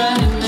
friend.